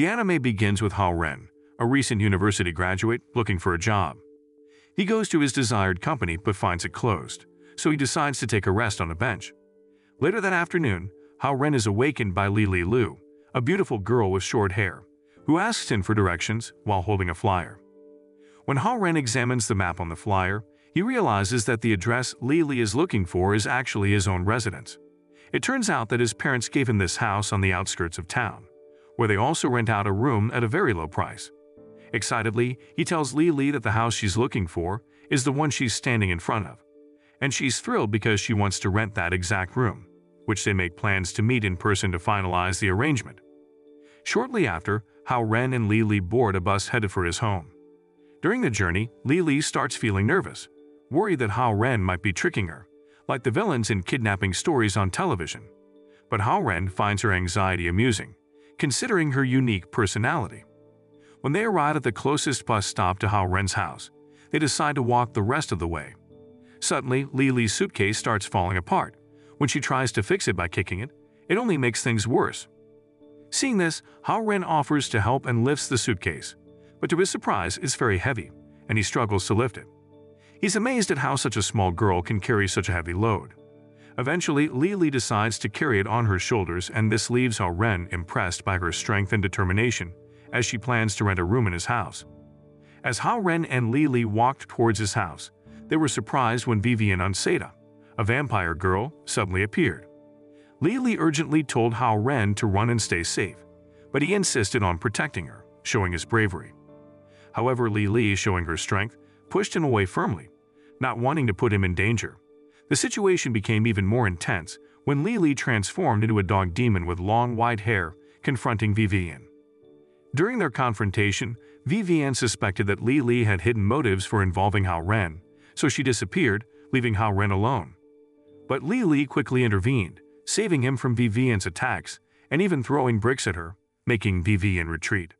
The anime begins with Hao Ren, a recent university graduate looking for a job. He goes to his desired company but finds it closed, so he decides to take a rest on a bench. Later that afternoon, Hao Ren is awakened by Lili Lu, a beautiful girl with short hair, who asks him for directions while holding a flyer. When Hao Ren examines the map on the flyer, he realizes that the address Lili is looking for is actually his own residence. It turns out that his parents gave him this house on the outskirts of town, where they also rent out a room at a very low price. Excitedly, he tells Lili that the house she's looking for is the one she's standing in front of, and she's thrilled because she wants to rent that exact room, which they make plans to meet in person to finalize the arrangement. Shortly after, Hao Ren and Lili board a bus headed for his home. During the journey, Lili starts feeling nervous, worried that Hao Ren might be tricking her, like the villains in kidnapping stories on television. But Hao Ren finds her anxiety amusing, considering her unique personality. When they arrive at the closest bus stop to Hao Ren's house, they decide to walk the rest of the way. Suddenly, Lili's suitcase starts falling apart. When she tries to fix it by kicking it, it only makes things worse. Seeing this, Hao Ren offers to help and lifts the suitcase, but to his surprise, it's very heavy, and he struggles to lift it. He's amazed at how such a small girl can carry such a heavy load. Eventually, Lili decides to carry it on her shoulders, and this leaves Hao Ren impressed by her strength and determination as she plans to rent a room in his house. As Hao Ren and Lili walked towards his house, they were surprised when Vivian Ounceida, a vampire girl, suddenly appeared. Lili urgently told Hao Ren to run and stay safe, but he insisted on protecting her, showing his bravery. However, Lili, showing her strength, pushed him away firmly, not wanting to put him in danger. The situation became even more intense when Lili transformed into a dog demon with long white hair, confronting Vivian. During their confrontation, Vivian suspected that Lili had hidden motives for involving Hao Ren, so she disappeared, leaving Hao Ren alone. But Lili quickly intervened, saving him from Vivian's attacks and even throwing bricks at her, making Vivian retreat.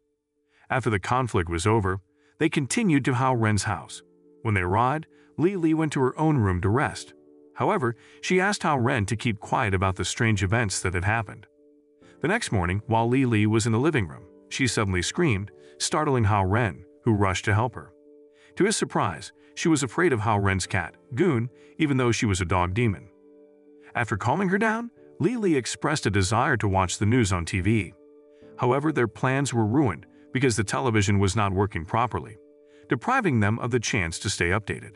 After the conflict was over, they continued to Hao Ren's house. When they arrived, Lili went to her own room to rest. However, she asked Hao Ren to keep quiet about the strange events that had happened. The next morning, while Lili was in the living room, she suddenly screamed, startling Hao Ren, who rushed to help her. To his surprise, she was afraid of Hao Ren's cat, Goon, even though she was a dog demon. After calming her down, Lili expressed a desire to watch the news on TV. However, their plans were ruined because the television was not working properly, depriving them of the chance to stay updated.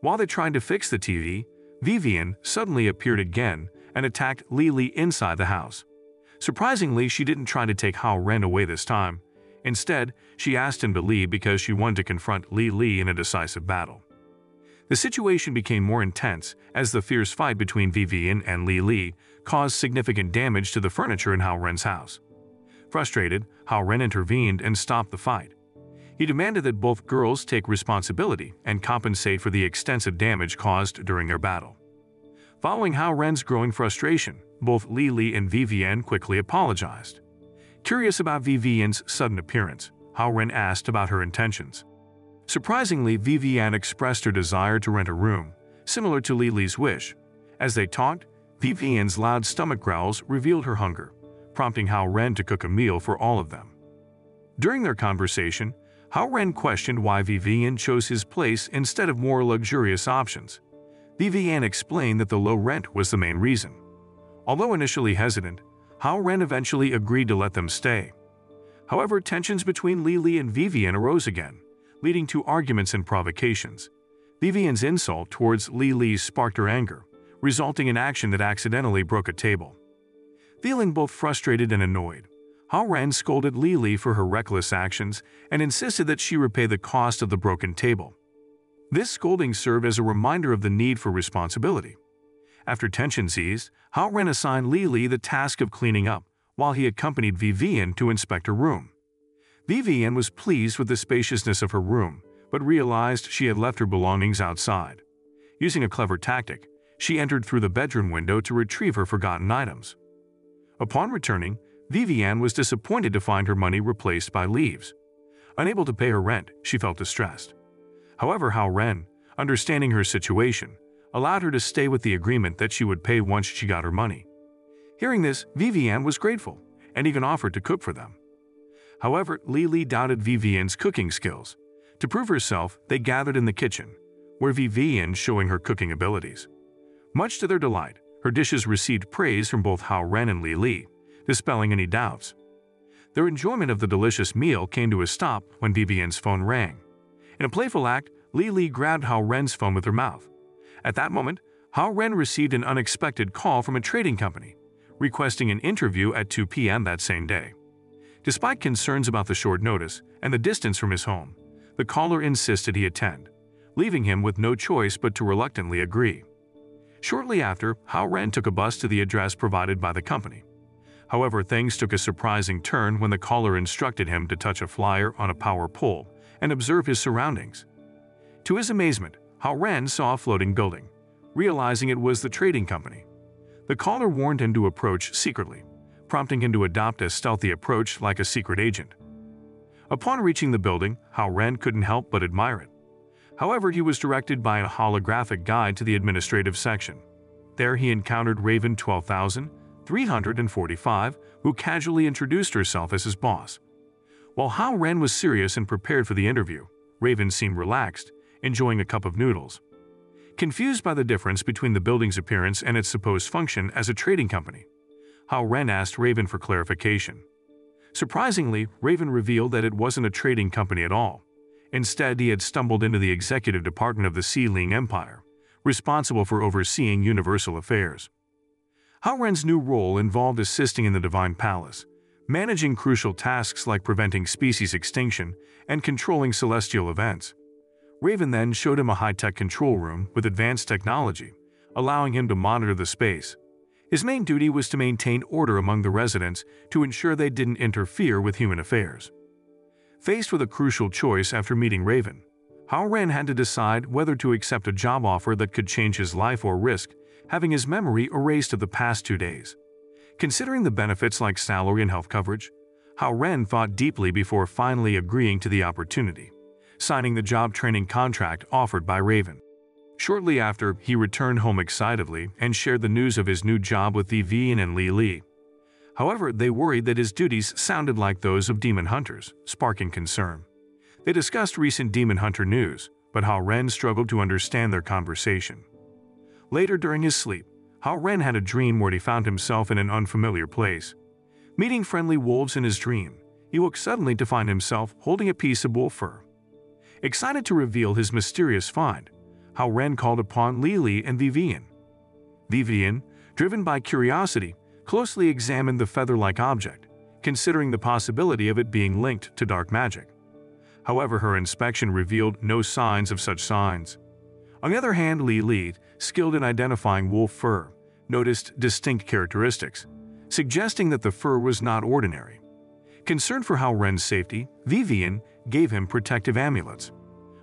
While they tried to fix the TV, Vivian suddenly appeared again and attacked Lili inside the house. Surprisingly, she didn't try to take Hao Ren away this time. Instead, she asked him to leave because she wanted to confront Lili in a decisive battle. The situation became more intense as the fierce fight between Vivian and Lili caused significant damage to the furniture in Hao Ren's house. Frustrated, Hao Ren intervened and stopped the fight. He demanded that both girls take responsibility and compensate for the extensive damage caused during their battle. Following Hao Ren's growing frustration, both Lili and Vivian quickly apologized. Curious about Vivian's sudden appearance, Hao Ren asked about her intentions. Surprisingly, Vivian expressed her desire to rent a room, similar to Lili's wish. As they talked, Vivian's loud stomach growls revealed her hunger, prompting Hao Ren to cook a meal for all of them. During their conversation, Hao Ren questioned why Vivian chose his place instead of more luxurious options. Vivian explained that the low rent was the main reason. Although initially hesitant, Hao Ren eventually agreed to let them stay. However, tensions between Lili and Vivian arose again, leading to arguments and provocations. Vivian's insult towards Lili sparked her anger, resulting in action that accidentally broke a table. Feeling both frustrated and annoyed, Hao Ren scolded Lili for her reckless actions and insisted that she repay the cost of the broken table. This scolding served as a reminder of the need for responsibility. After tensions eased, Hao Ren assigned Lili the task of cleaning up, while he accompanied Vivian to inspect her room. Vivian was pleased with the spaciousness of her room, but realized she had left her belongings outside. Using a clever tactic, she entered through the bedroom window to retrieve her forgotten items. Upon returning, Vivian was disappointed to find her money replaced by leaves. Unable to pay her rent, she felt distressed. However, Hao Ren, understanding her situation, allowed her to stay with the agreement that she would pay once she got her money. Hearing this, Vivian was grateful and even offered to cook for them. However, Lili doubted Vivian's cooking skills. To prove herself, they gathered in the kitchen, where Vivian showing her cooking abilities. Much to their delight, her dishes received praise from both Hao Ren and Lili, dispelling any doubts. Their enjoyment of the delicious meal came to a stop when Vivian's phone rang. In a playful act, Lili grabbed Hao Ren's phone with her mouth. At that moment, Hao Ren received an unexpected call from a trading company, requesting an interview at 2 p.m. that same day. Despite concerns about the short notice and the distance from his home, the caller insisted he attend, leaving him with no choice but to reluctantly agree. Shortly after, Hao Ren took a bus to the address provided by the company. However, things took a surprising turn when the caller instructed him to touch a flyer on a power pole and observe his surroundings. To his amazement, Hao Ren saw a floating building, realizing it was the trading company. The caller warned him to approach secretly, prompting him to adopt a stealthy approach like a secret agent. Upon reaching the building, Hao Ren couldn't help but admire it. However, he was directed by a holographic guide to the administrative section. There he encountered Raven 12,345, who casually introduced herself as his boss. While Hao Ren was serious and prepared for the interview, Raven seemed relaxed, enjoying a cup of noodles. Confused by the difference between the building's appearance and its supposed function as a trading company, Hao Ren asked Raven for clarification. Surprisingly, Raven revealed that it wasn't a trading company at all. Instead, he had stumbled into the executive department of the Si Ling Empire, responsible for overseeing universal affairs. Hao Ren's new role involved assisting in the Divine Palace, managing crucial tasks like preventing species extinction and controlling celestial events. Raven then showed him a high-tech control room with advanced technology, allowing him to monitor the space. His main duty was to maintain order among the residents to ensure they didn't interfere with human affairs. Faced with a crucial choice after meeting Raven, Hao Ren had to decide whether to accept a job offer that could change his life or risk having his memory erased of the past 2 days. Considering the benefits like salary and health coverage, Hao Ren thought deeply before finally agreeing to the opportunity, signing the job training contract offered by Raven. Shortly after, he returned home excitedly and shared the news of his new job with Vivian and Lili. However, they worried that his duties sounded like those of demon hunters, sparking concern. They discussed recent demon hunter news, but Hao Ren struggled to understand their conversation. Later during his sleep, Hao Ren had a dream where he found himself in an unfamiliar place. Meeting friendly wolves in his dream, he woke suddenly to find himself holding a piece of wolf fur. Excited to reveal his mysterious find, Hao Ren called upon Lili and Vivian. Vivian, driven by curiosity, closely examined the feather-like object, considering the possibility of it being linked to dark magic. However, her inspection revealed no signs of such signs. On the other hand, Lili, skilled in identifying wolf fur, noticed distinct characteristics, suggesting that the fur was not ordinary. Concerned for Hao Ren's safety, Vivian gave him protective amulets.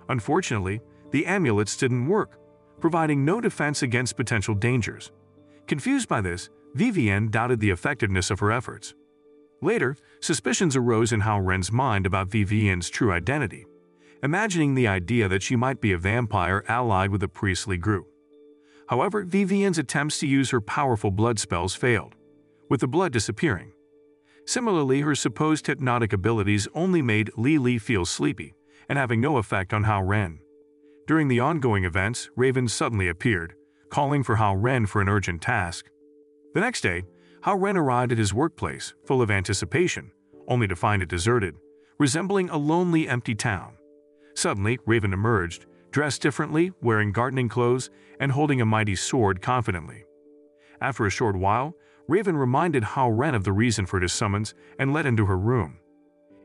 Unfortunately, the amulets didn't work, providing no defense against potential dangers. Confused by this, Vivian doubted the effectiveness of her efforts. Later, suspicions arose in Hao Ren's mind about Vivian's true identity, imagining the idea that she might be a vampire allied with a priestly group. However, Vivian's attempts to use her powerful blood spells failed, with the blood disappearing. Similarly, her supposed hypnotic abilities only made Lili feel sleepy and having no effect on Hao Ren. During the ongoing events, Raven suddenly appeared, calling for Hao Ren for an urgent task. The next day, Hao Ren arrived at his workplace, full of anticipation, only to find it deserted, resembling a lonely, empty town. Suddenly, Raven emerged, dressed differently, wearing gardening clothes, and holding a mighty sword confidently. After a short while, Raven reminded Hao Ren of the reason for his summons and led him to her room.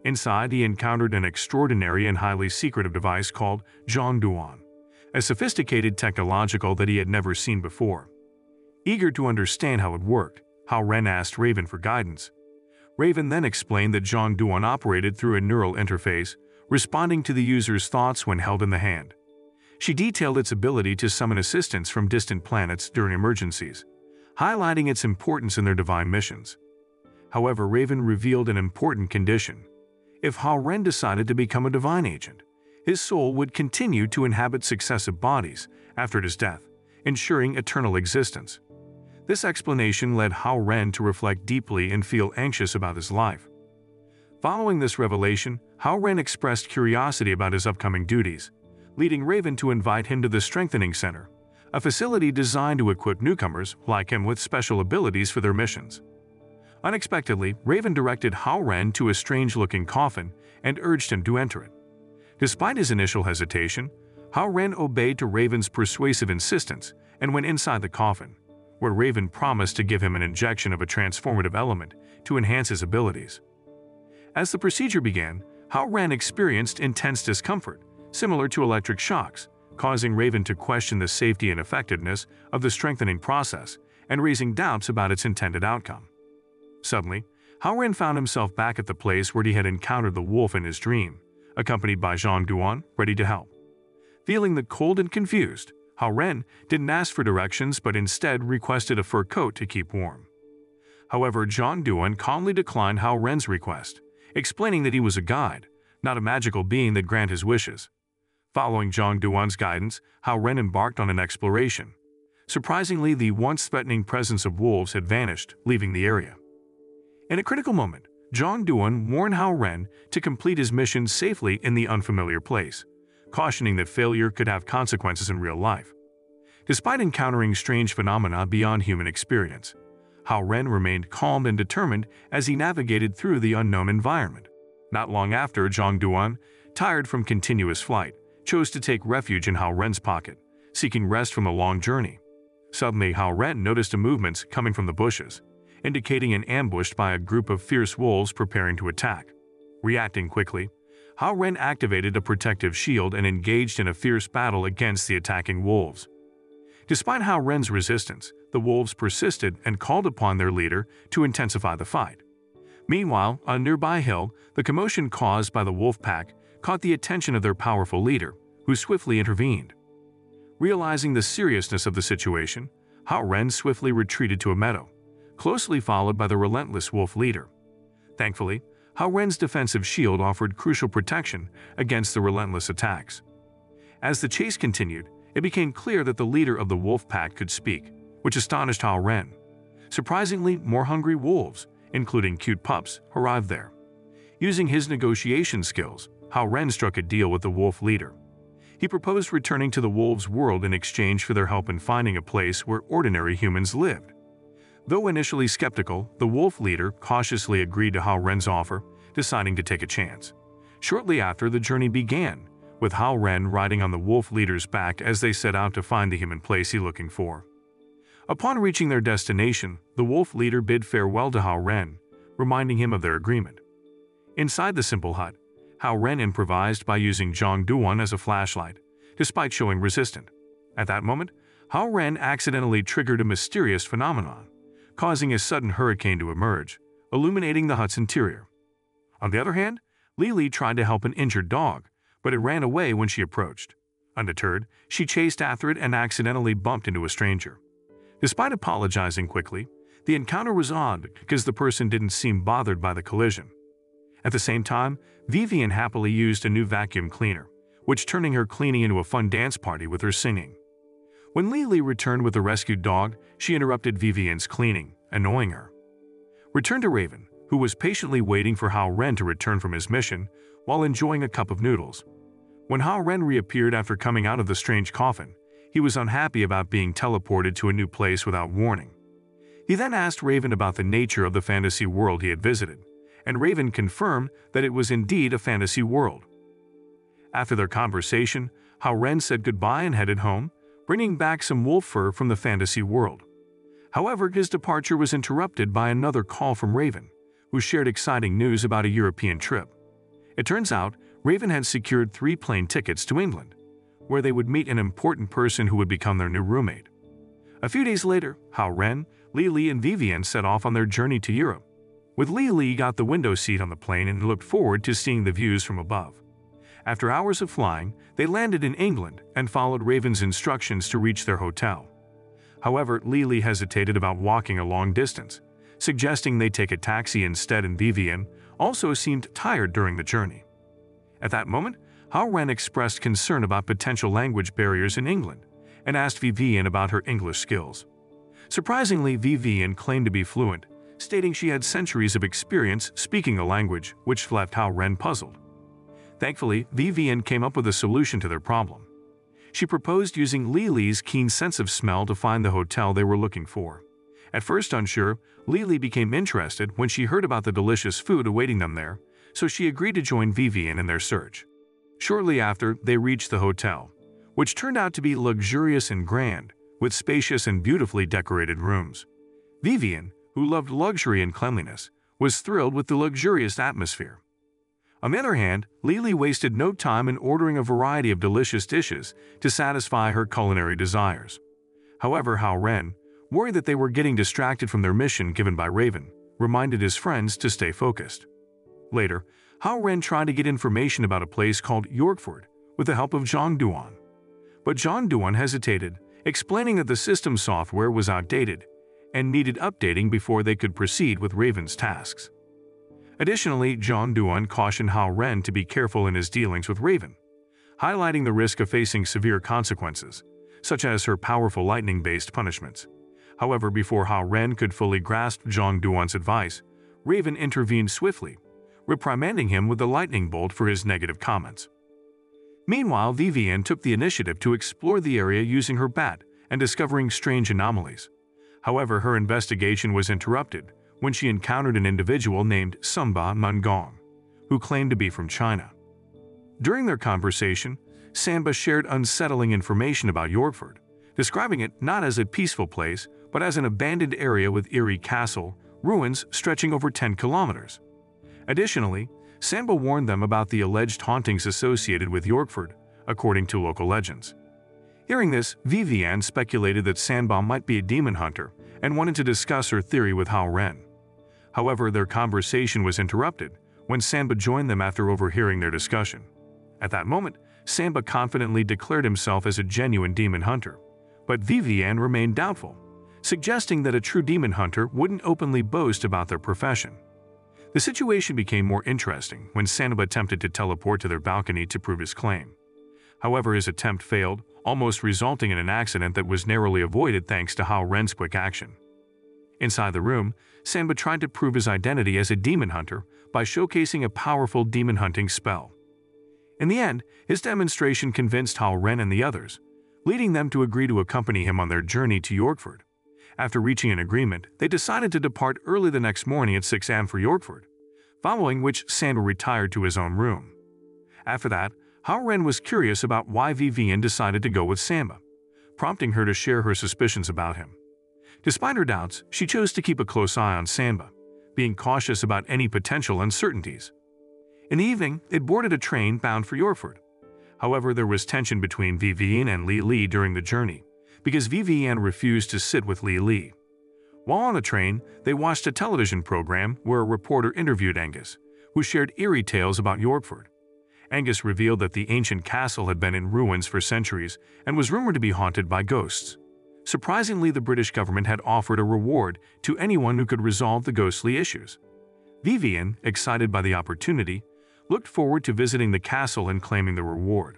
Inside, he encountered an extraordinary and highly secretive device called Zhang Duan, a sophisticated technological that he had never seen before. Eager to understand how it worked, Hao Ren asked Raven for guidance. Raven then explained that Zhang Duan operated through a neural interface, responding to the user's thoughts when held in the hand. She detailed its ability to summon assistance from distant planets during emergencies, highlighting its importance in their divine missions. However, Raven revealed an important condition. If Hao Ren decided to become a divine agent, his soul would continue to inhabit successive bodies after his death, ensuring eternal existence. This explanation led Hao Ren to reflect deeply and feel anxious about his life. Following this revelation, Hao Ren expressed curiosity about his upcoming duties, leading Raven to invite him to the Strengthening Center, a facility designed to equip newcomers like him with special abilities for their missions. Unexpectedly, Raven directed Hao Ren to a strange-looking coffin and urged him to enter it. Despite his initial hesitation, Hao Ren obeyed to Raven's persuasive insistence and went inside the coffin, where Raven promised to give him an injection of a transformative element to enhance his abilities. As the procedure began, Hao Ren experienced intense discomfort, similar to electric shocks, causing Raven to question the safety and effectiveness of the strengthening process and raising doubts about its intended outcome. Suddenly, Hao Ren found himself back at the place where he had encountered the wolf in his dream, accompanied by Zhang Duan, ready to help. Feeling the cold and confused, Hao Ren didn't ask for directions but instead requested a fur coat to keep warm. However, Zhang Duan calmly declined Hao Ren's request, explaining that he was a guide, not a magical being that grant his wishes. Following Zhang Duan's guidance, Hao Ren embarked on an exploration. Surprisingly, the once threatening presence of wolves had vanished, leaving the area. In a critical moment, Zhang Duan warned Hao Ren to complete his mission safely in the unfamiliar place, cautioning that failure could have consequences in real life. Despite encountering strange phenomena beyond human experience, Hao Ren remained calm and determined as he navigated through the unknown environment. Not long after, Zhang Duan, tired from continuous flight, chose to take refuge in Hao Ren's pocket, seeking rest from the long journey. Suddenly, Hao Ren noticed movements coming from the bushes, indicating an ambush by a group of fierce wolves preparing to attack. Reacting quickly, Hao Ren activated a protective shield and engaged in a fierce battle against the attacking wolves. Despite Hao Ren's resistance, the wolves persisted and called upon their leader to intensify the fight. Meanwhile, on a nearby hill, the commotion caused by the wolf pack caught the attention of their powerful leader, who swiftly intervened. Realizing the seriousness of the situation, Hao Ren swiftly retreated to a meadow, closely followed by the relentless wolf leader. Thankfully, Hao Ren's defensive shield offered crucial protection against the relentless attacks. As the chase continued, it became clear that the leader of the wolf pack could speak, which astonished Hao Ren. Surprisingly, more hungry wolves, including cute pups, arrived there. Using his negotiation skills, Hao Ren struck a deal with the wolf leader. He proposed returning to the wolves' world in exchange for their help in finding a place where ordinary humans lived. Though initially skeptical, the wolf leader cautiously agreed to Hao Ren's offer, deciding to take a chance. Shortly after, the journey began, with Hao Ren riding on the wolf leader's back as they set out to find the human place he was looking for. Upon reaching their destination, the wolf leader bid farewell to Hao Ren, reminding him of their agreement. Inside the simple hut, Hao Ren improvised by using Zhang Duan as a flashlight, despite showing resistance. At that moment, Hao Ren accidentally triggered a mysterious phenomenon, causing a sudden hurricane to emerge, illuminating the hut's interior. On the other hand, Lili tried to help an injured dog, but it ran away when she approached. Undeterred, she chased after it and accidentally bumped into a stranger. Despite apologizing quickly, the encounter was odd because the person didn't seem bothered by the collision. At the same time, Vivian happily used a new vacuum cleaner, which turning her cleaning into a fun dance party with her singing. When Lili returned with the rescued dog, she interrupted Vivian's cleaning, annoying her. Returned to Raven, who was patiently waiting for Hao Ren to return from his mission while enjoying a cup of noodles. When Hao Ren reappeared after coming out of the strange coffin, he was unhappy about being teleported to a new place without warning. He then asked Raven about the nature of the fantasy world he had visited, and Raven confirmed that it was indeed a fantasy world. After their conversation, Hao Ren said goodbye and headed home, bringing back some wolf fur from the fantasy world. However, his departure was interrupted by another call from Raven, who shared exciting news about a European trip. It turns out, Raven had secured 3 plane tickets to England, where they would meet an important person who would become their new roommate. A few days later, Hao Ren, Lili, and Vivian set off on their journey to Europe. With Lili got the window seat on the plane and looked forward to seeing the views from above. After hours of flying, they landed in England and followed Raven's instructions to reach their hotel. However, Lili hesitated about walking a long distance, suggesting they take a taxi instead, and Vivian also seemed tired during the journey. At that moment, Hao Ren expressed concern about potential language barriers in England and asked Vivian about her English skills. Surprisingly, Vivian claimed to be fluent, stating she had centuries of experience speaking the language, which left Hao Ren puzzled. Thankfully, Vivian came up with a solution to their problem. She proposed using Lili's keen sense of smell to find the hotel they were looking for. At first unsure, Lili became interested when she heard about the delicious food awaiting them there, so she agreed to join Vivian in their search. Shortly after, they reached the hotel, which turned out to be luxurious and grand, with spacious and beautifully decorated rooms. Vivian, who loved luxury and cleanliness, was thrilled with the luxurious atmosphere. On the other hand, Lili wasted no time in ordering a variety of delicious dishes to satisfy her culinary desires. However, Hao Ren, worried that they were getting distracted from their mission given by Raven, reminded his friends to stay focused. Later, Hao Ren tried to get information about a place called Yorkford with the help of Zhang Duan. But Zhang Duan hesitated, explaining that the system software was outdated and needed updating before they could proceed with Raven's tasks. Additionally, Zhang Duan cautioned Hao Ren to be careful in his dealings with Raven, highlighting the risk of facing severe consequences, such as her powerful lightning-based punishments. However, before Hao Ren could fully grasp Zhang Duan's advice, Raven intervened swiftly, reprimanding him with a lightning bolt for his negative comments. Meanwhile, Vivian took the initiative to explore the area using her bat and discovering strange anomalies. However, her investigation was interrupted when she encountered an individual named Samba Mungong, who claimed to be from China. During their conversation, Samba shared unsettling information about Yorkford, describing it not as a peaceful place, but as an abandoned area with eerie castle ruins stretching over 10 kilometers. Additionally, Samba warned them about the alleged hauntings associated with Yorkford, according to local legends. Hearing this, Vivian speculated that Samba might be a demon hunter and wanted to discuss her theory with Hao Ren. However, their conversation was interrupted when Samba joined them after overhearing their discussion. At that moment, Samba confidently declared himself as a genuine demon hunter, but Vivian remained doubtful, suggesting that a true demon hunter wouldn't openly boast about their profession. The situation became more interesting when Samba attempted to teleport to their balcony to prove his claim. However, his attempt failed, almost resulting in an accident that was narrowly avoided thanks to Hao Ren's quick action. Inside the room, Samba tried to prove his identity as a demon hunter by showcasing a powerful demon hunting spell. In the end, his demonstration convinced Hao Ren and the others, leading them to agree to accompany him on their journey to Yorkford. After reaching an agreement, they decided to depart early the next morning at 6 a.m. for Yorkford, following which Samba retired to his own room. After that, Hao Ren was curious about why Vivian decided to go with Samba, prompting her to share her suspicions about him. Despite her doubts, she chose to keep a close eye on Samba, being cautious about any potential uncertainties. In the evening, they boarded a train bound for Yorkford. However, there was tension between Vivian and Lili during the journey, because Vivian refused to sit with Lili. While on the train, they watched a television program where a reporter interviewed Angus, who shared eerie tales about Yorkford. Angus revealed that the ancient castle had been in ruins for centuries and was rumored to be haunted by ghosts. Surprisingly, the British government had offered a reward to anyone who could resolve the ghostly issues. Vivian, excited by the opportunity, looked forward to visiting the castle and claiming the reward.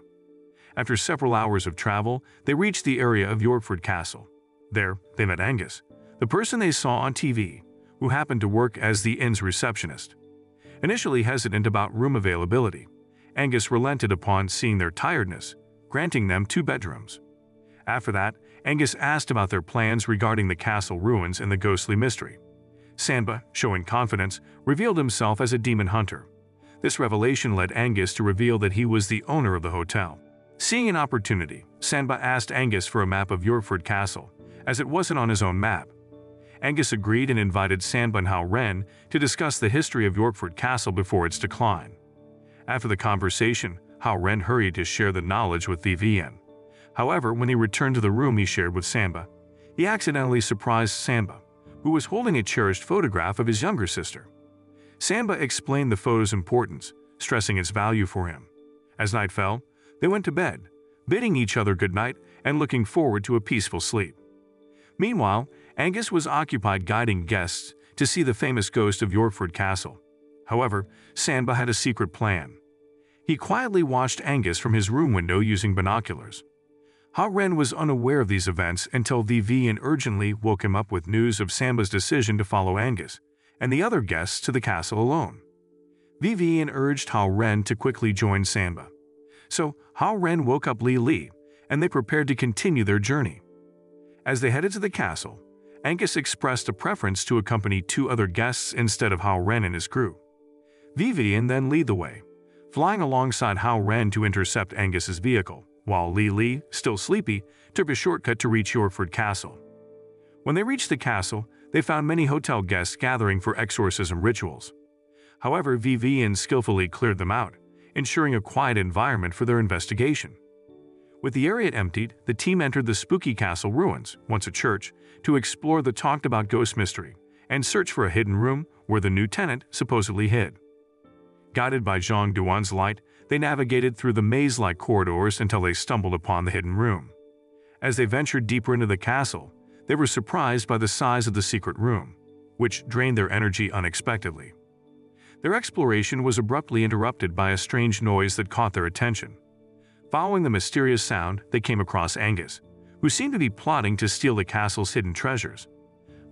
After several hours of travel, they reached the area of Yorkford Castle. There, they met Angus, the person they saw on TV, who happened to work as the inn's receptionist. Initially hesitant about room availability, Angus relented upon seeing their tiredness, granting them 2 bedrooms. After that, Angus asked about their plans regarding the castle ruins and the ghostly mystery. Samba, showing confidence, revealed himself as a demon hunter. This revelation led Angus to reveal that he was the owner of the hotel. Seeing an opportunity, Samba asked Angus for a map of Yorkford Castle, as it wasn't on his own map. Angus agreed and invited Samba and Hao Ren to discuss the history of Yorkford Castle before its decline. After the conversation, Hao Ren hurried to share the knowledge with Vivian. However, when he returned to the room he shared with Samba, he accidentally surprised Samba, who was holding a cherished photograph of his younger sister. Samba explained the photo's importance, stressing its value for him. As night fell, they went to bed, bidding each other goodnight and looking forward to a peaceful sleep. Meanwhile, Angus was occupied guiding guests to see the famous ghost of Yorkford Castle. However, Samba had a secret plan. He quietly watched Angus from his room window using binoculars. Hao Ren was unaware of these events until Vivian urgently woke him up with news of Samba's decision to follow Angus, and the other guests to the castle alone. Vivian urged Hao Ren to quickly join Samba. So Hao Ren woke up Lili, and they prepared to continue their journey. As they headed to the castle, Angus expressed a preference to accompany two other guests instead of Hao Ren and his crew. Vivian then led the way, flying alongside Hao Ren to intercept Angus's vehicle, while Lili, still sleepy, took a shortcut to reach Yorkford Castle. When they reached the castle, they found many hotel guests gathering for exorcism rituals. However, Vivian skillfully cleared them out, ensuring a quiet environment for their investigation. With the area emptied, the team entered the spooky castle ruins, once a church, to explore the talked-about ghost mystery and search for a hidden room where the new tenant supposedly hid. Guided by Zhang Duan's light, they navigated through the maze-like corridors until they stumbled upon the hidden room. As they ventured deeper into the castle, they were surprised by the size of the secret room, which drained their energy unexpectedly. Their exploration was abruptly interrupted by a strange noise that caught their attention. Following the mysterious sound, they came across Angus, who seemed to be plotting to steal the castle's hidden treasures.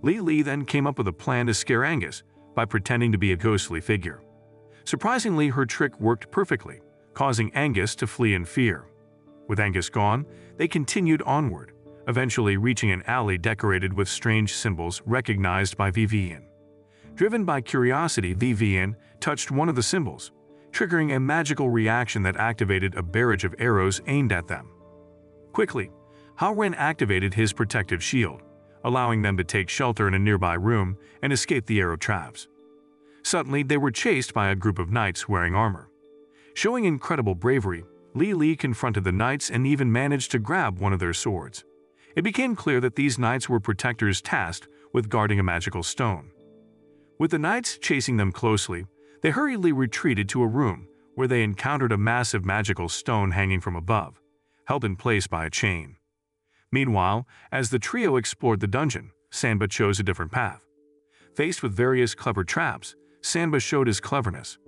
Lili then came up with a plan to scare Angus by pretending to be a ghostly figure. Surprisingly, her trick worked perfectly, causing Angus to flee in fear. With Angus gone, they continued onward, eventually reaching an alley decorated with strange symbols recognized by Vivian. Driven by curiosity, Vivian touched one of the symbols, triggering a magical reaction that activated a barrage of arrows aimed at them. Quickly, Hao Ren activated his protective shield, allowing them to take shelter in a nearby room and escape the arrow traps. Suddenly, they were chased by a group of knights wearing armor. Showing incredible bravery, Lili confronted the knights and even managed to grab one of their swords. It became clear that these knights were protectors tasked with guarding a magical stone. With the knights chasing them closely, they hurriedly retreated to a room where they encountered a massive magical stone hanging from above, held in place by a chain. Meanwhile, as the trio explored the dungeon, Samba chose a different path. Faced with various clever traps, Samba showed his cleverness.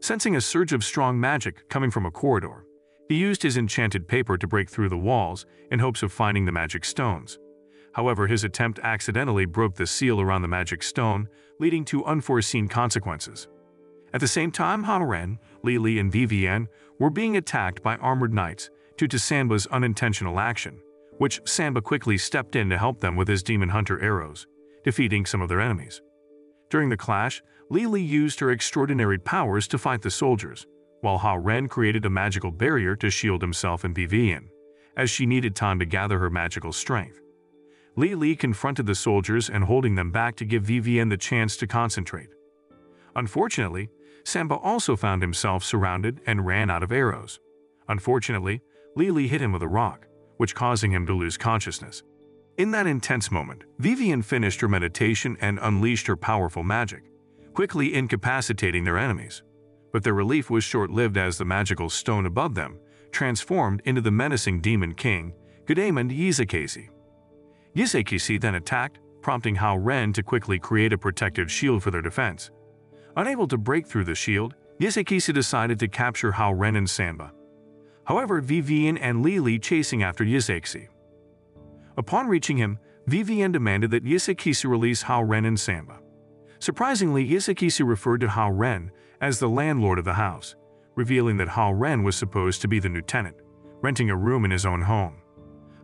Sensing a surge of strong magic coming from a corridor, he used his enchanted paper to break through the walls in hopes of finding the magic stones. However, his attempt accidentally broke the seal around the magic stone, leading to unforeseen consequences. At the same time, Hao Ren, Lili, and Vivian were being attacked by armored knights due to Samba's unintentional action, which Samba quickly stepped in to help them with his demon hunter arrows, defeating some of their enemies. During the clash, Lili used her extraordinary powers to fight the soldiers, while Hao Ren created a magical barrier to shield himself and Vivian, as she needed time to gather her magical strength. Lili confronted the soldiers and holding them back to give Vivian the chance to concentrate. Unfortunately, Samba also found himself surrounded and ran out of arrows. Unfortunately, Lili hit him with a rock, which causing him to lose consciousness. In that intense moment, Vivian finished her meditation and unleashed her powerful magic, quickly incapacitating their enemies. But their relief was short-lived as the magical stone above them transformed into the menacing demon king, Gudamond Yisekski. Yisekski then attacked, prompting Hao Ren to quickly create a protective shield for their defense. Unable to break through the shield, Yisekisi decided to capture Hao Ren and Samba. However, Vivian and Lili chasing after Yisekisi. Upon reaching him, Vivian demanded that Yisekisi release Hao Ren and Samba. Surprisingly, Yisekisi referred to Hao Ren as the landlord of the house, revealing that Hao Ren was supposed to be the new tenant, renting a room in his own home.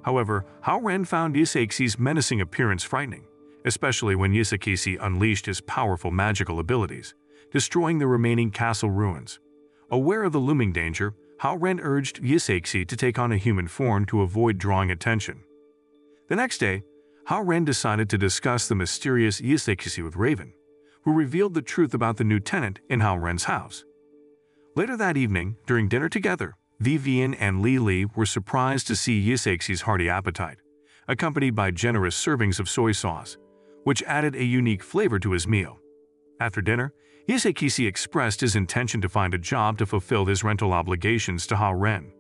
However, Hao Ren found Yisekisi's menacing appearance frightening, especially when Yisekisi unleashed his powerful magical abilities, destroying the remaining castle ruins. Aware of the looming danger, Hao Ren urged Yisekisi to take on a human form to avoid drawing attention. The next day, Hao Ren decided to discuss the mysterious Yisekisi with Raven, who revealed the truth about the new tenant in Hao Ren's house. Later that evening, during dinner together, Vivian and Lili were surprised to see Yisekisi's hearty appetite, accompanied by generous servings of soy sauce, which added a unique flavor to his meal. After dinner, Yisekisi expressed his intention to find a job to fulfill his rental obligations to Hao Ren.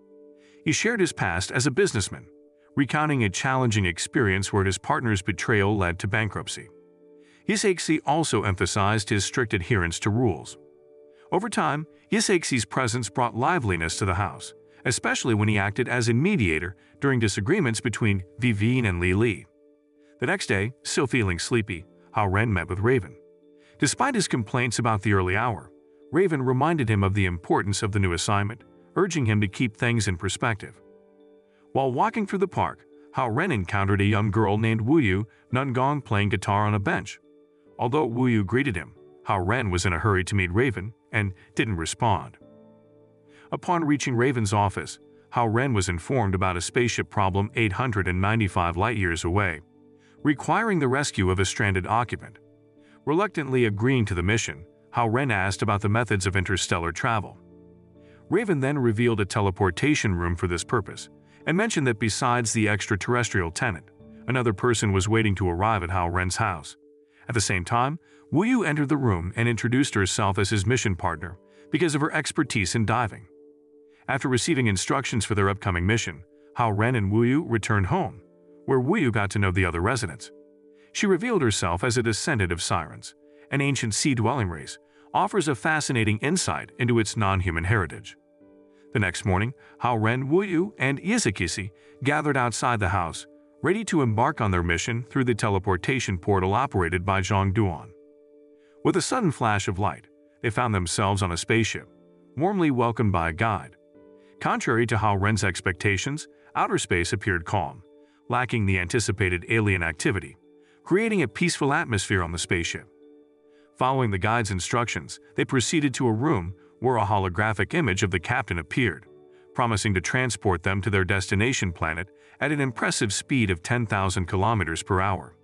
He shared his past as a businessman, recounting a challenging experience where his partner's betrayal led to bankruptcy. Yisekisi also emphasized his strict adherence to rules. Over time, Yisekisi's presence brought liveliness to the house, especially when he acted as a mediator during disagreements between Vivian and Lili. The next day, still feeling sleepy, Hao Ren met with Raven. Despite his complaints about the early hour, Raven reminded him of the importance of the new assignment, urging him to keep things in perspective. While walking through the park, Hao Ren encountered a young girl named Wu Yu Nungong playing guitar on a bench. Although Wu Yu greeted him, Hao Ren was in a hurry to meet Raven and didn't respond. Upon reaching Raven's office, Hao Ren was informed about a spaceship problem 895 light-years away, requiring the rescue of a stranded occupant. Reluctantly agreeing to the mission, Hao Ren asked about the methods of interstellar travel. Raven then revealed a teleportation room for this purpose, and mentioned that besides the extraterrestrial tenant, another person was waiting to arrive at Hao Ren's house. At the same time, Wu Yu entered the room and introduced herself as his mission partner because of her expertise in diving. After receiving instructions for their upcoming mission, Hao Ren and Wu Yu returned home, where Wu Yu got to know the other residents. She revealed herself as a descendant of sirens, an ancient sea-dwelling race, offers a fascinating insight into its non-human heritage. The next morning, Hao Ren, Wu Yu, and Yisekski gathered outside the house, ready to embark on their mission through the teleportation portal operated by Zhang Duan. With a sudden flash of light, they found themselves on a spaceship, warmly welcomed by a guide. Contrary to Hao Ren's expectations, outer space appeared calm, lacking the anticipated alien activity, creating a peaceful atmosphere on the spaceship. Following the guide's instructions, they proceeded to a room where a holographic image of the captain appeared, promising to transport them to their destination planet at an impressive speed of 10,000 kilometers per hour.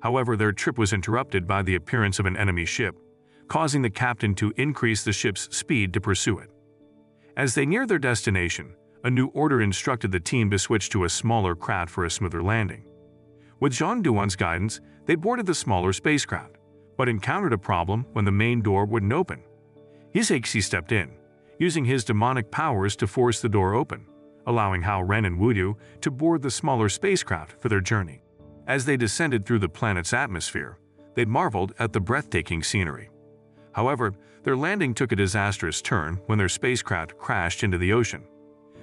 However, their trip was interrupted by the appearance of an enemy ship, causing the captain to increase the ship's speed to pursue it. As they neared their destination, a new order instructed the team to switch to a smaller craft for a smoother landing. With Zhang Duan's guidance, they boarded the smaller spacecraft, but encountered a problem when the main door wouldn't open. Yisekski stepped in, using his demonic powers to force the door open, allowing Hao Ren and Wu Yu to board the smaller spacecraft for their journey. As they descended through the planet's atmosphere, they marveled at the breathtaking scenery. However, their landing took a disastrous turn when their spacecraft crashed into the ocean.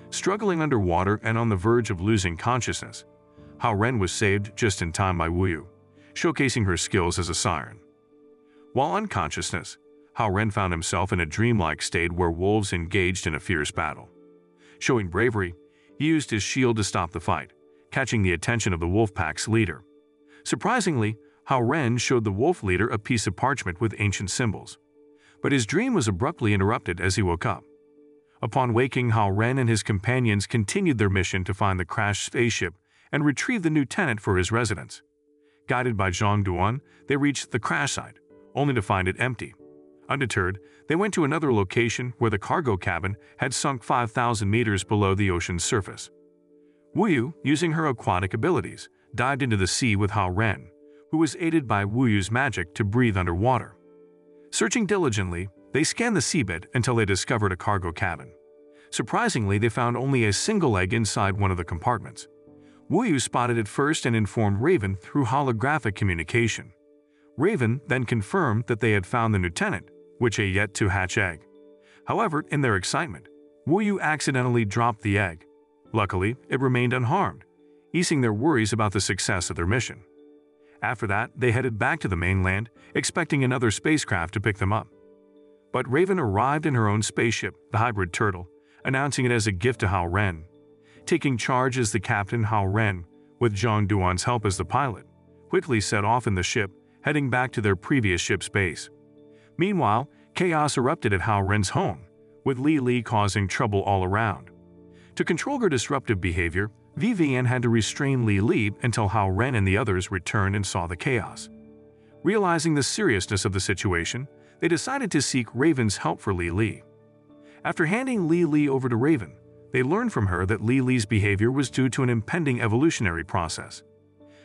Struggling underwater and on the verge of losing consciousness, Hao Ren was saved just in time by Wu Yu, showcasing her skills as a siren. While unconscious, Hao Ren found himself in a dreamlike state where wolves engaged in a fierce battle. Showing bravery, he used his shield to stop the fight, catching the attention of the wolf pack's leader. Surprisingly, Hao Ren showed the wolf leader a piece of parchment with ancient symbols. But his dream was abruptly interrupted as he woke up. Upon waking, Hao Ren and his companions continued their mission to find the crashed spaceship and retrieve the new tenant for his residence. Guided by Zhang Duan, they reached the crash site, only to find it empty. Undeterred, they went to another location where the cargo cabin had sunk 5,000 meters below the ocean's surface. Wu Yu, using her aquatic abilities, dived into the sea with Hao Ren, who was aided by Wu Yu's magic to breathe underwater. Searching diligently, they scanned the seabed until they discovered a cargo cabin. Surprisingly, they found only a single egg inside one of the compartments. Wu Yu spotted it first and informed Raven through holographic communication. Raven then confirmed that they had found the new tenant, which had yet to hatch egg. However, in their excitement, Wu Yu accidentally dropped the egg. Luckily, it remained unharmed, easing their worries about the success of their mission. After that, they headed back to the mainland, expecting another spacecraft to pick them up. But Raven arrived in her own spaceship, the Hybrid Turtle, announcing it as a gift to Hao Ren. Taking charge as the captain, Hao Ren, with Zhang Duan's help as the pilot, quickly set off in the ship, heading back to their previous ship's base. Meanwhile, chaos erupted at Hao Ren's home, with Lili causing trouble all around. To control her disruptive behavior, Vivian had to restrain Lili until Hao Ren and the others returned and saw the chaos. Realizing the seriousness of the situation, they decided to seek Raven's help for Lili. After handing Lili over to Raven, they learned from her that Lili's behavior was due to an impending evolutionary process.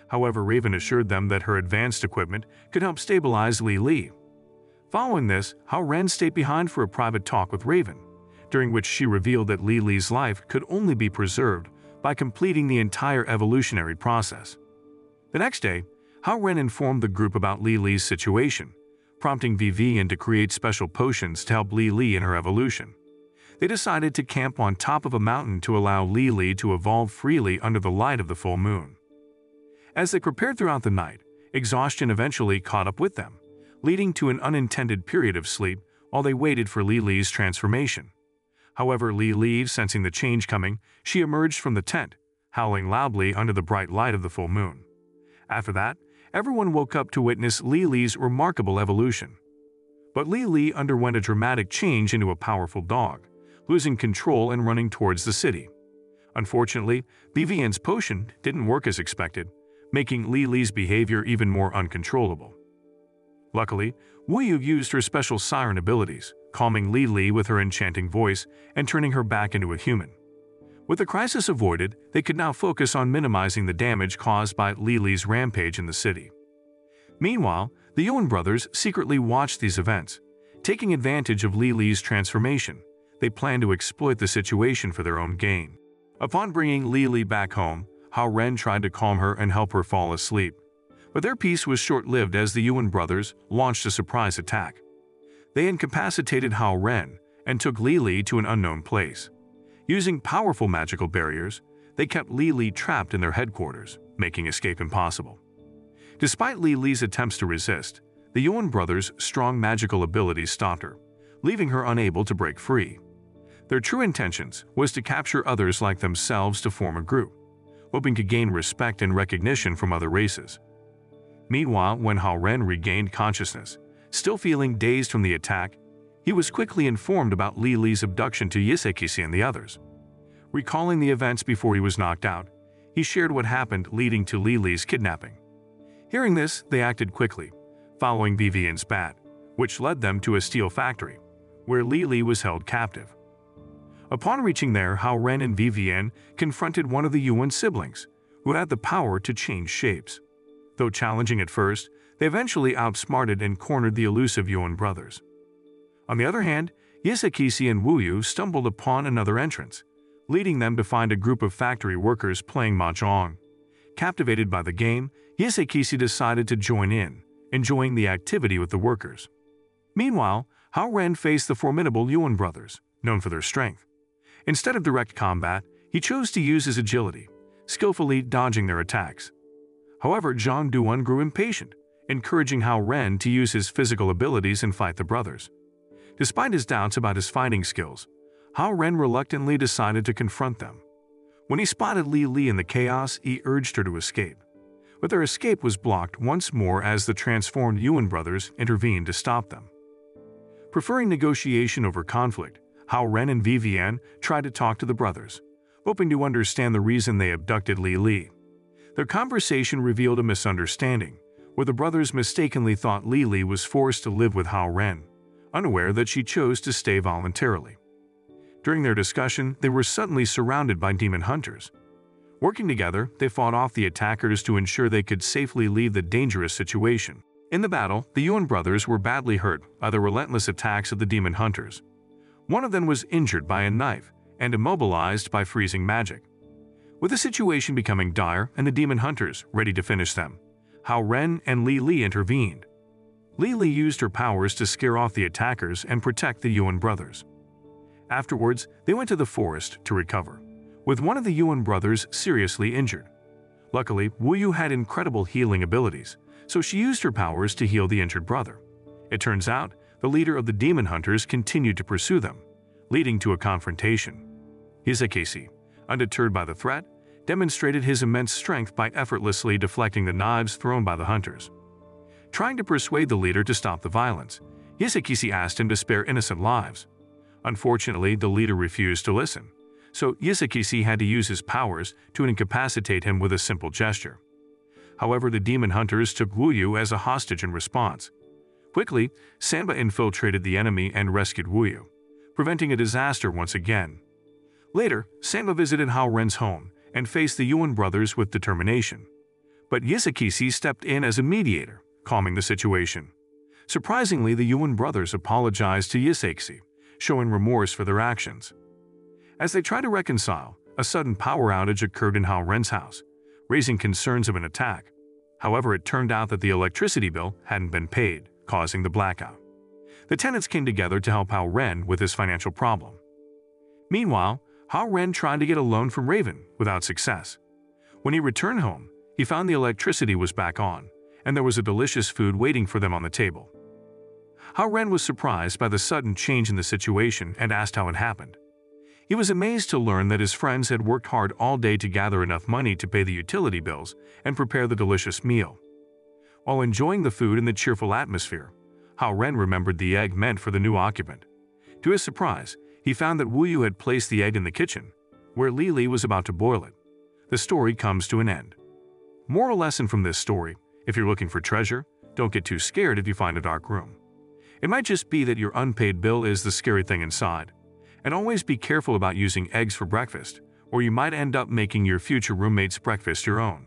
However, Raven assured them that her advanced equipment could help stabilize Lili. Following this, Hao Ren stayed behind for a private talk with Raven, during which she revealed that Lili's life could only be preserved by completing the entire evolutionary process. The next day, Hao Ren informed the group about Lili's situation, prompting Vivian to create special potions to help Lili in her evolution. They decided to camp on top of a mountain to allow Lili to evolve freely under the light of the full moon. As they prepared throughout the night, exhaustion eventually caught up with them, leading to an unintended period of sleep while they waited for Li Li's transformation. However, Li Li, sensing the change coming, she emerged from the tent, howling loudly under the bright light of the full moon. After that, everyone woke up to witness Li Li's remarkable evolution. But Li Li underwent a dramatic change into a powerful dog, losing control and running towards the city. Unfortunately, Vivian's potion didn't work as expected, making Li Li's behavior even more uncontrollable. Luckily, Wu Yu used her special siren abilities, calming Li Li with her enchanting voice and turning her back into a human. With the crisis avoided, they could now focus on minimizing the damage caused by Li Li's rampage in the city. Meanwhile, the Yuan brothers secretly watched these events. Taking advantage of Li Li's transformation, they planned to exploit the situation for their own gain. Upon bringing Li Li back home, Hao Ren tried to calm her and help her fall asleep. But their peace was short-lived as the Yuan brothers launched a surprise attack. They incapacitated Hao Ren and took Li Li to an unknown place. Using powerful magical barriers, they kept Li Li trapped in their headquarters, making escape impossible. Despite Li Li's attempts to resist, the Yuan brothers' strong magical abilities stopped her, leaving her unable to break free. Their true intentions was to capture others like themselves to form a group, hoping to gain respect and recognition from other races. Meanwhile, when Hao Ren regained consciousness, still feeling dazed from the attack, he was quickly informed about Li Li's abduction to Yisekisi and the others. Recalling the events before he was knocked out, he shared what happened leading to Li Li's kidnapping. Hearing this, they acted quickly, following Vivian's bat, which led them to a steel factory, where Li Li was held captive. Upon reaching there, Hao Ren and Vivian confronted one of the Yuan siblings, who had the power to change shapes. Though challenging at first, they eventually outsmarted and cornered the elusive Yuan brothers. On the other hand, Yisekisi and Wu Yu stumbled upon another entrance, leading them to find a group of factory workers playing mahjong. Captivated by the game, Yisekisi decided to join in, enjoying the activity with the workers. Meanwhile, Hao Ren faced the formidable Yuan brothers, known for their strength. Instead of direct combat, he chose to use his agility, skillfully dodging their attacks. However, Zhang Duan grew impatient, encouraging Hao Ren to use his physical abilities and fight the brothers. Despite his doubts about his fighting skills, Hao Ren reluctantly decided to confront them. When he spotted Li Li in the chaos, he urged her to escape. But their escape was blocked once more as the transformed Yuan brothers intervened to stop them. Preferring negotiation over conflict, Hao Ren and Vivian tried to talk to the brothers, hoping to understand the reason they abducted Li Li. Their conversation revealed a misunderstanding, where the brothers mistakenly thought Li Li was forced to live with Hao Ren, unaware that she chose to stay voluntarily. During their discussion, they were suddenly surrounded by demon hunters. Working together, they fought off the attackers to ensure they could safely leave the dangerous situation. In the battle, the Yuan brothers were badly hurt by the relentless attacks of the demon hunters. One of them was injured by a knife and immobilized by freezing magic. With the situation becoming dire and the demon hunters ready to finish them, Hao Ren and Li Li intervened. Li Li used her powers to scare off the attackers and protect the Yuan brothers. Afterwards, they went to the forest to recover, with one of the Yuan brothers seriously injured. Luckily, Wu Yu had incredible healing abilities, so she used her powers to heal the injured brother. It turns out, the leader of the demon hunters continued to pursue them, leading to a confrontation. Yisekisi, undeterred by the threat, demonstrated his immense strength by effortlessly deflecting the knives thrown by the hunters. Trying to persuade the leader to stop the violence, Yisekisi asked him to spare innocent lives. Unfortunately, the leader refused to listen, so Yisekisi had to use his powers to incapacitate him with a simple gesture. However, the demon hunters took Wu Yu as a hostage in response. Quickly, Samba infiltrated the enemy and rescued Wu Yu, preventing a disaster once again. Later, Samba visited Hao Ren's home and faced the Yuan brothers with determination. But Yisekisi stepped in as a mediator, calming the situation. Surprisingly, the Yuan brothers apologized to Yisekisi, showing remorse for their actions. As they tried to reconcile, a sudden power outage occurred in Hao Ren's house, raising concerns of an attack. However, it turned out that the electricity bill hadn't been paid, causing the blackout. The tenants came together to help Hao Ren with his financial problem. Meanwhile, Hao Ren tried to get a loan from Raven without success. When he returned home, he found the electricity was back on, and there was a delicious food waiting for them on the table. Hao Ren was surprised by the sudden change in the situation and asked how it happened. He was amazed to learn that his friends had worked hard all day to gather enough money to pay the utility bills and prepare the delicious meal. While enjoying the food and the cheerful atmosphere, Hao Ren remembered the egg meant for the new occupant. To his surprise, he found that Wu Yu had placed the egg in the kitchen, where Lili was about to boil it. The story comes to an end. Moral lesson from this story: if you're looking for treasure, don't get too scared if you find a dark room. It might just be that your unpaid bill is the scary thing inside. And always be careful about using eggs for breakfast, or you might end up making your future roommate's breakfast your own.